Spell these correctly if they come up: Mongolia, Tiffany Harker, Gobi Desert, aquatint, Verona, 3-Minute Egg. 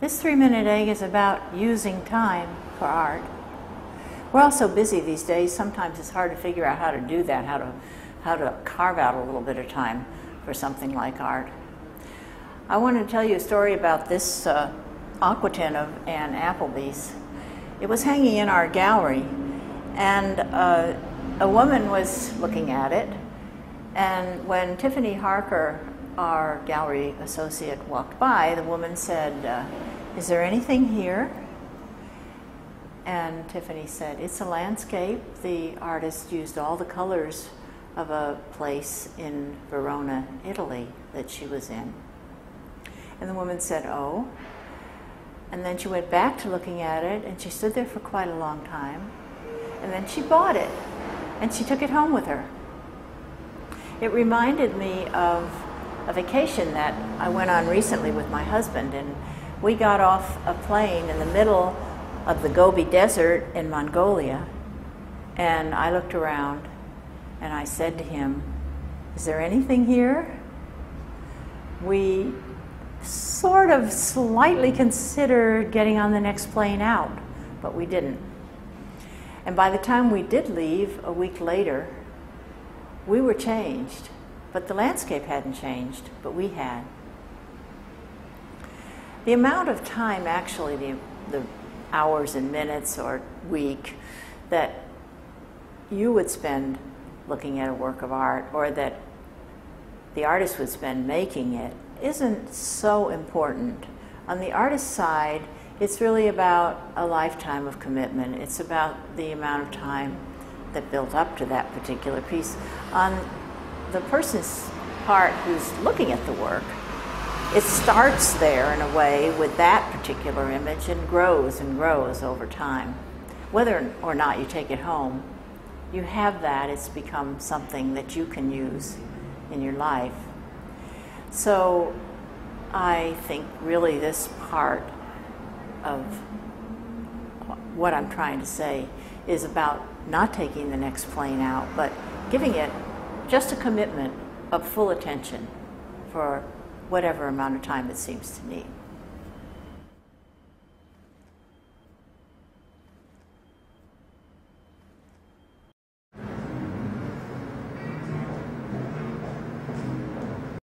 This 3-minute egg is about using time for art. We're all so busy these days, sometimes it's hard to figure out how to do that, how to carve out a little bit of time for something like art. I want to tell you a story about this aquatint of Ann Appleby's. It was hanging in our gallery, and a woman was looking at it, and when Tiffany Harker, our gallery associate, walked by, the woman said, "Is there anything here?" And Tiffany said, "It's a landscape. The artist used all the colors of a place in Verona, Italy, that she was in." And the woman said, "Oh." And then she went back to looking at it, and she stood there for quite a long time. And then she bought it, and she took it home with her. It reminded me of a vacation that I went on recently with my husband, and we got off a plane in the middle of the Gobi Desert in Mongolia, and I looked around and I said to him, "Is there anything here?" We sort of slightly considered getting on the next plane out, but we didn't. And by the time we did leave a week later, we were changed, but the landscape hadn't changed, but we had. The amount of time, actually, the hours and minutes or week that you would spend looking at a work of art, or that the artist would spend making it, isn't so important. On the artist's side, it's really about a lifetime of commitment. It's about the amount of time that built up to that particular piece. On the person's part who's looking at the work, it starts there in a way with that particular image and grows over time. Whether or not you take it home, you have that. It's become something that you can use in your life. So I think really this part of what I'm trying to say is about not taking the next plane out, but giving it just a commitment of full attention for whatever amount of time it seems to need.